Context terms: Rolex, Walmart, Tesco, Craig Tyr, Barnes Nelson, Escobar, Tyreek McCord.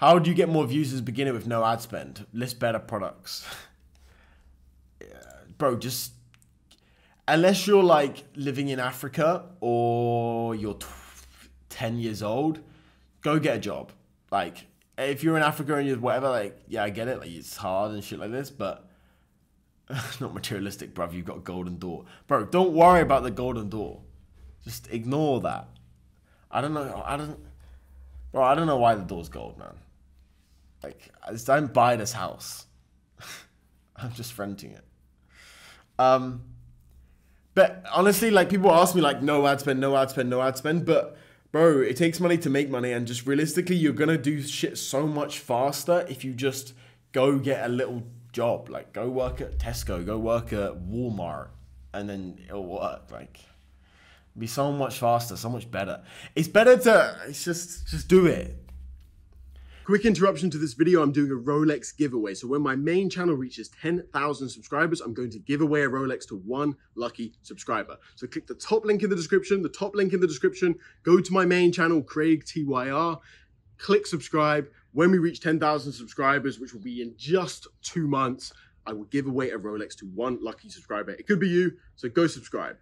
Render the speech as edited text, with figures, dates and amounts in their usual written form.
How do you get more views as a beginner with no ad spend? List better products. Yeah, bro, just... Unless you're like living in Africa or you're 10 years old, go get a job. Like, if you're in Africa and you're whatever, like, yeah, I get it. Like, it's hard and shit like this, but... Not materialistic, bruv. You've got a golden door. Bro, don't worry about the golden door. Just ignore that. I don't know. Bro, I don't know why the door's gold, man. Like, I just don't buy this house. I'm just renting it. But honestly, like, people ask me, like, no ad spend, no ad spend, no ad spend. But, bro, it takes money to make money. And just realistically, you're going to do shit so much faster if you just go get a little job. Like, go work at Tesco, go work at Walmart, and then it'll work. Like, be so much faster, so much better. It's better to, it's just do it. Quick interruption to this video. I'm doing a Rolex giveaway. So when my main channel reaches 10,000 subscribers, I'm going to give away a Rolex to one lucky subscriber. So click the top link in the description, go to my main channel, Craig Tyr, click subscribe. When we reach 10,000 subscribers, which will be in just 2 months, I will give away a Rolex to one lucky subscriber. It could be you, so go subscribe.